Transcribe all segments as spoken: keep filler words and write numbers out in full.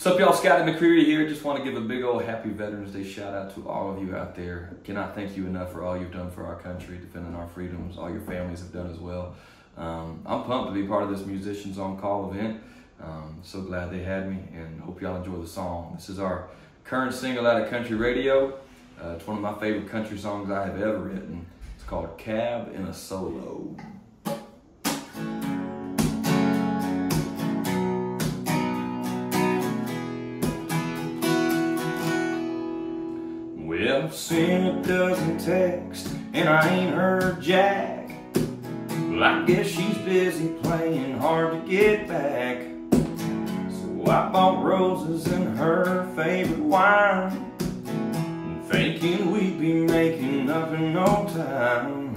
What's up, y'all? Scotty McCreery here. Just want to give a big old happy Veterans Day shout out to all of you out there. Cannot thank you enough for all you've done for our country, defending our freedoms. All your families have done as well. Um, I'm pumped to be part of this Musicians On Call event. Um, so glad they had me, and hope y'all enjoy the song. This is our current single out of country radio. Uh, it's one of my favorite country songs I have ever written. It's called Cab in a Solo. Well, I've seen a dozen texts and I ain't heard jack. Well, I guess she's busy playing hard to get back. So I bought roses and her favorite wine, thinking we'd be making up in no time.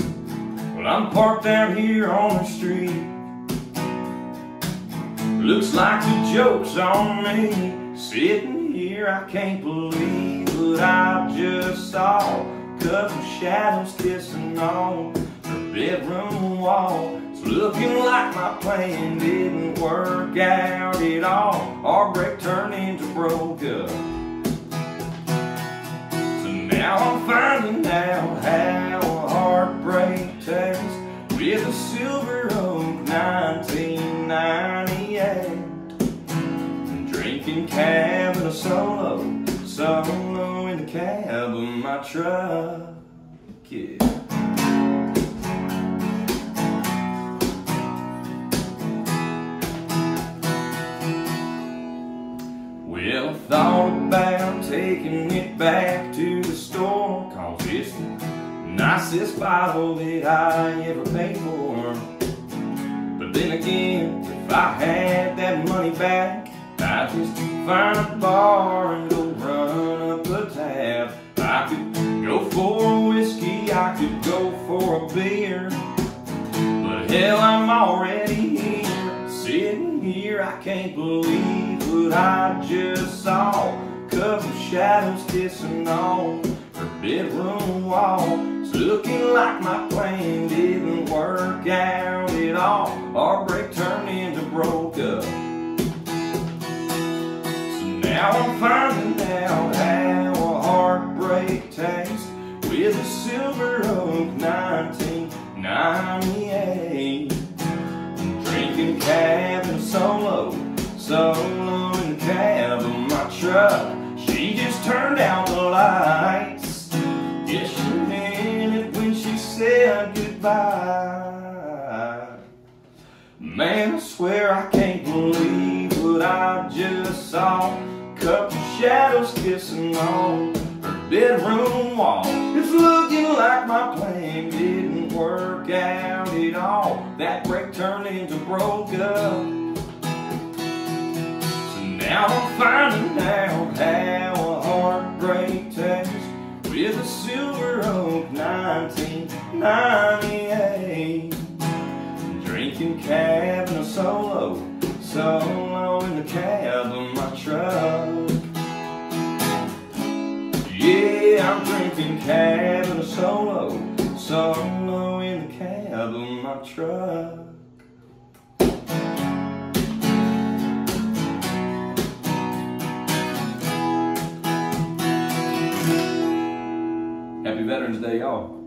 Well, I'm parked out here on the street. Looks like the joke's on me. Sitting here, I can't believe what I just saw. Couple shadows kissing on her bedroom wall. It's looking like my plan didn't work out at all. Our break turned into broke up. So now I'm finding out how heartbreak tastes with a silver oak nineteen ninety-eight. Drinking cab in a solo. Solo in the cab of my truck, yeah. Well, I thought about taking it back to the store, 'cause it's the nicest bottle that I ever paid for. But then again, if I had that money back, I'd just find a bar and go run up a tab. I could go for a whiskey, I could go for a beer, but hell, I'm already here. Sitting here, I can't believe what I just saw. Couple shadows kissing on her bedroom wall. It's looking like my plan didn't work out at all. Our break turned into broke up. Now I'm finding out how a heartbreak tastes with a silver oak nineteen ninety-eight. I'm drinking cab in a solo, solo in the cab of my truck. She just turned out the lights. Guess she meant it when she said goodbye. Man, I swear I can't believe what I just saw. Couple shadows kissing on her bedroom wall. It's looking like my plan didn't work out at all. That break turned into broke up. So now I'm finding out how a heartbreak tastes with a silver oak nineteen ninety-eight. Drinking cab in a solo, solo in the cab of my truck. Yeah, I'm drinking cab in a solo, solo in the cab of my truck. Happy Veterans Day, y'all.